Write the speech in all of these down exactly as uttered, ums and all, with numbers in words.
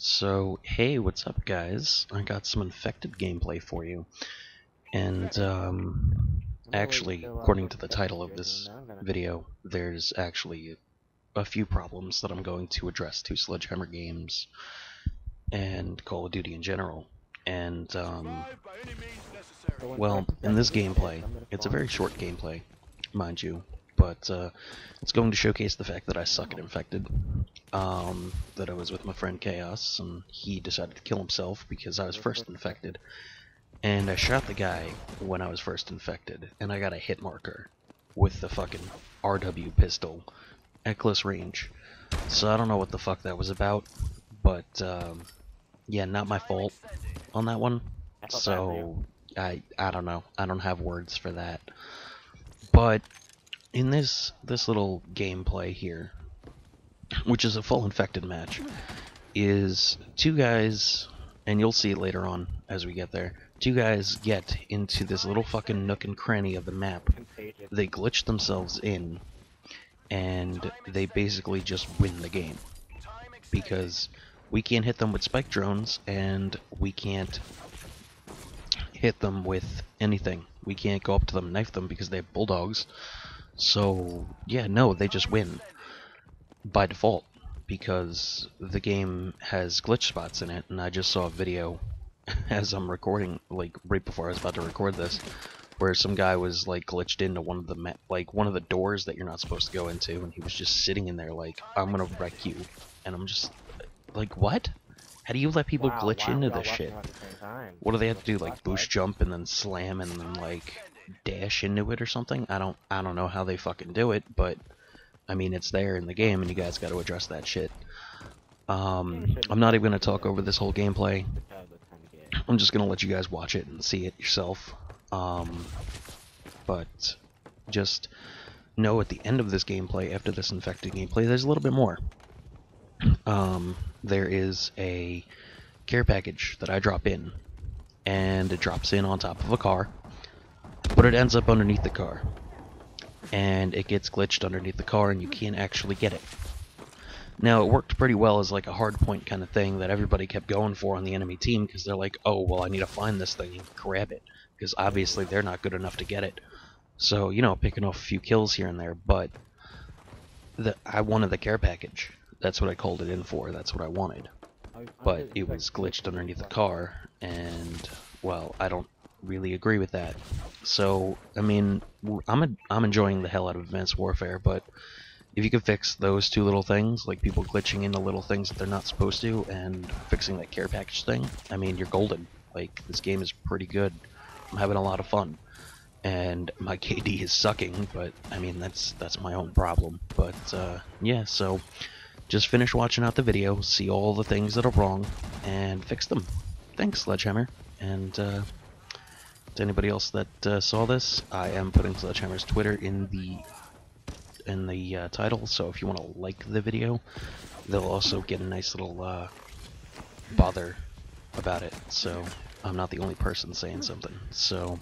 So, hey, what's up, guys? I got some infected gameplay for you. And, um, actually, according to the title of this video, there's actually a few problems that I'm going to address to Sledgehammer Games and Call of Duty in general. And, um, well, in this gameplay, it's a very short gameplay, mind you, but, uh, it's going to showcase the fact that I suck at infected. Um, that I was with my friend Chaos, and he decided to kill himself because I was first infected, and I shot the guy when I was first infected, and I got a hit marker with the fucking R W pistol at close range. So I don't know what the fuck that was about, but um, yeah, not my fault on that one. So I I don't know. I don't have words for that. But in this this little gameplay here, which is a full infected match, is two guys, and you'll see it later on as we get there, two guys get into this little fucking nook and cranny of the map. They glitch themselves in, and they basically just win the game. Because we can't hit them with spike drones, and we can't hit them with anything. We can't go up to them and knife them because they have bulldogs. So, yeah, no, they just win. By default, because the game has glitch spots in it, and I just saw a video as I'm recording, like right before I was about to record this, where some guy was like glitched into one of the ma like one of the doors that you're not supposed to go into, and he was just sitting in there like, I'm gonna wreck you, and I'm just like, what? How do you let people wow, glitch wow, into wow, this wow, shit? What do they have to do? Like boost jump and then slam and then like dash into it or something? I don't I don't know how they fucking do it, but I mean, it's there in the game, and you guys got to address that shit. Um, I'm not even going to talk over this whole gameplay. I'm just going to let you guys watch it and see it yourself. Um, but just know at the end of this gameplay, after this infected gameplay, there's a little bit more. Um, there is a care package that I drop in, and it drops in on top of a car, but it ends up underneath the car. And it gets glitched underneath the car, and you can't actually get it. Now, it worked pretty well as like a hard point kind of thing that everybody kept going for on the enemy team, because they're like, oh, well, I need to find this thing and grab it, because obviously they're not good enough to get it. So, you know, picking off a few kills here and there, but the, I wanted the care package. That's what I called it in for, that's what I wanted. But it was glitched underneath the car, and, well, I don't really agree with that. So, I mean, I'm a, I'm enjoying the hell out of Advanced Warfare, but if you could fix those two little things, like people glitching into little things that they're not supposed to, and fixing that care package thing, I mean, you're golden. Like, this game is pretty good. I'm having a lot of fun. And my K D is sucking, but, I mean, that's, that's my own problem. But, uh, yeah, so, just finish watching out the video, see all the things that are wrong, and fix them. Thanks, Sledgehammer. And, uh... to anybody else that uh, saw this, I am putting Sledgehammer's Twitter in the in the uh, title, so if you want to like the video, they'll also get a nice little uh, bother about it, so I'm not the only person saying something. So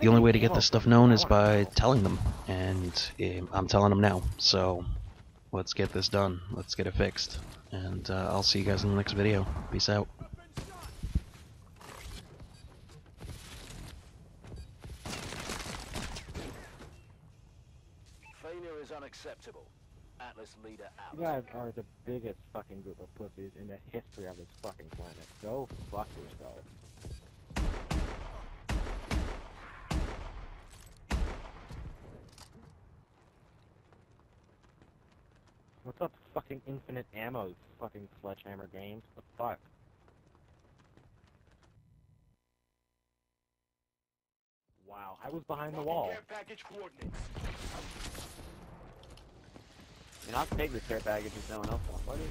the only way to get this stuff known is by telling them, and I'm telling them now, so let's get this done, let's get it fixed, and uh, I'll see you guys in the next video. Peace out. Failure is unacceptable. Atlas leader out. You guys are the biggest fucking group of pussies in the history of this fucking planet. Go fuck yourself. What's up, fucking infinite ammo, fucking Sledgehammer Games? What the fuck? Wow, I was behind the wall. And I'll take the care package if no one else wants. What is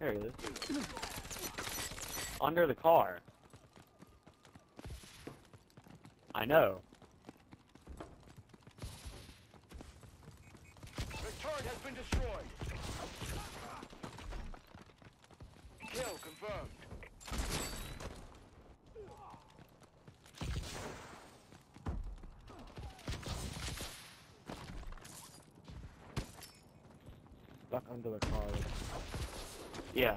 that? There he is. Under the car. I know. The turret has been destroyed. Kill confirmed. stuck under the car. Yeah.